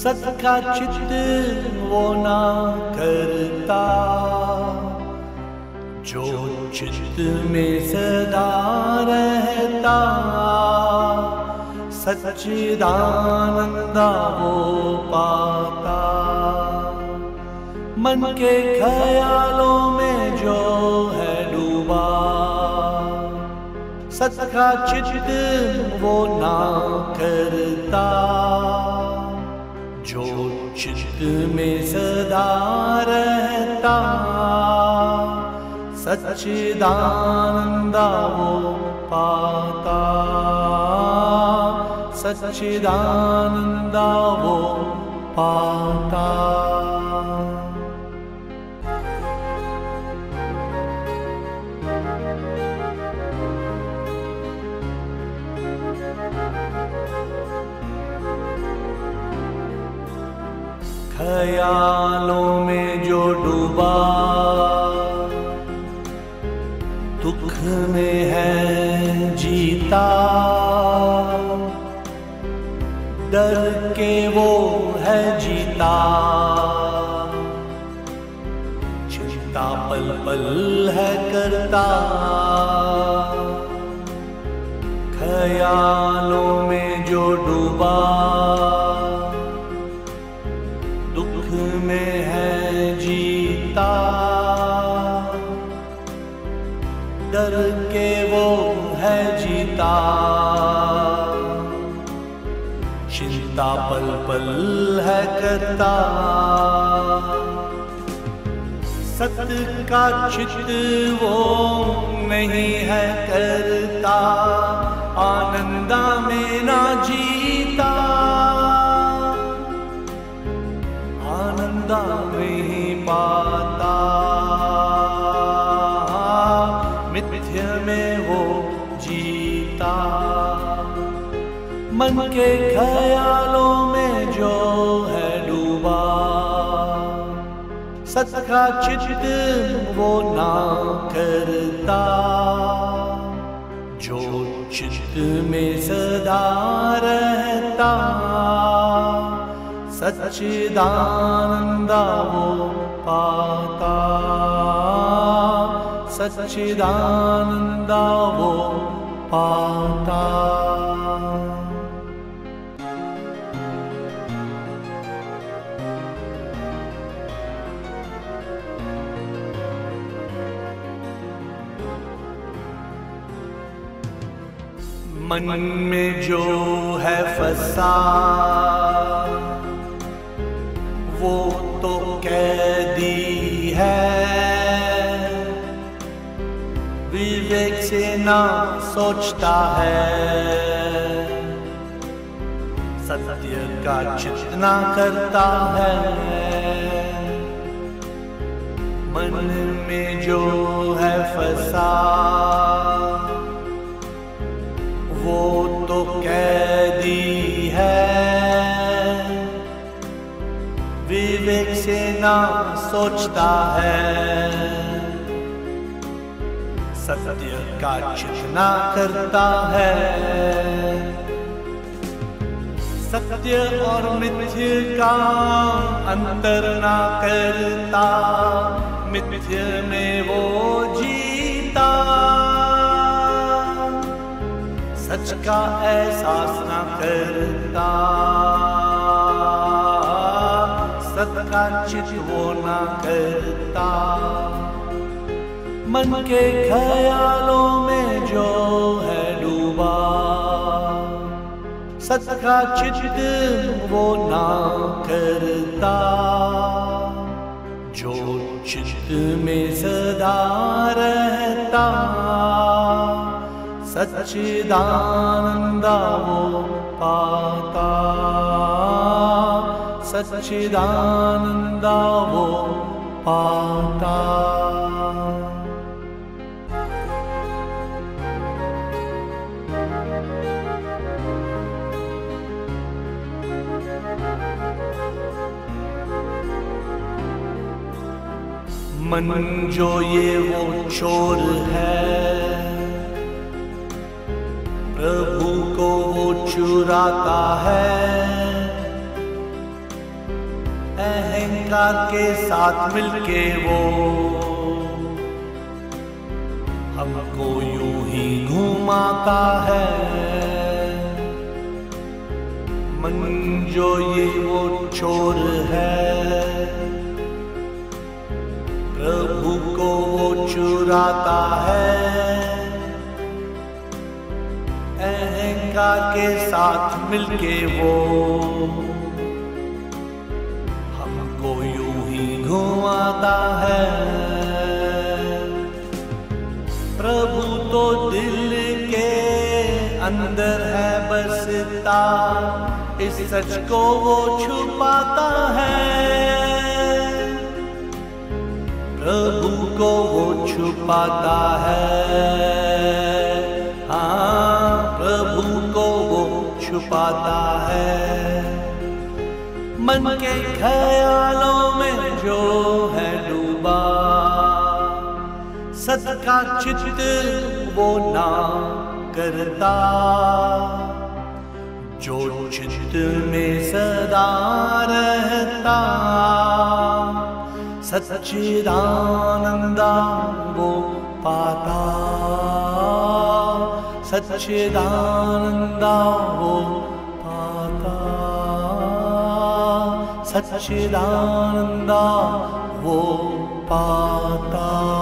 सत का चित वो ना करता जो चित में सदा रहता। सच्चिदानंदा वो पाता मन के ख्यालों में जो है डूबा। सच का चित वो ना करता जो चित में सदा रहता। सच्चिदानंदा वो पाता, सच्चिदानंदा वो पाता। ख्यालों में जो डूबा दुख में है जीता। डर के वो है जीता, चिंता पल पल है करता। ख्यालों में जो डूबा दुख में है जीता। डर के वो है जीता, चिंता पल पल है करता। सत का चित वो नहीं है करता, आनंदा में ना जीता। आनंदा में ही पाता, मिथ्य में वो जीता। मन के ख्यालों में जो है डूबा। सच का चित वो ना करता जो चित में सदा रहता। सच्चिदानंदा वो पाता, सच्चिदानंदा वो पाता। मन में जो है फंसा वो तो कैदी है। विवेक से ना सोचता है, सत्य का चिंतन ना करता है। मन में जो है फंसा वो तो कैदी है। विवेक से ना सोचता है, सत्य का चिंतन करता है। सत्य और मिथ्य का अंतर ना करता, मिथ्य में वो जीता। सच का एहसास ना करता, सत का चित वो ना करता। मन के ख्यालों में जो है डूबा। सत का चित वो ना करता जो चित में सदा रहता। सच्चिदानंदा वो पाता, सच्चिदानंदा वो पाता। मन जो ये वो चोर है, प्रभु को वो चुराता है। अहंकार के साथ मिलके वो हमको यूं ही घुमाता है। मन जो ये वो छोर है, प्रभु को वो चुराता है। अहंकार के साथ मिलके वो हमको यूं ही घुमाता है। प्रभु तो दिल के अंदर है बसता, इस सच को वो छुपाता है। प्रभु को वो छुपाता है, छुपाता है। मन के ख्यालों में जो है डूबा, सच का चित्र वो ना करता। जो चित्र में सदा रहता, सच्चिदानंदा वो पाता। सच्चिदानंदा वो पाता, सच्चिदानंदा वो पाता।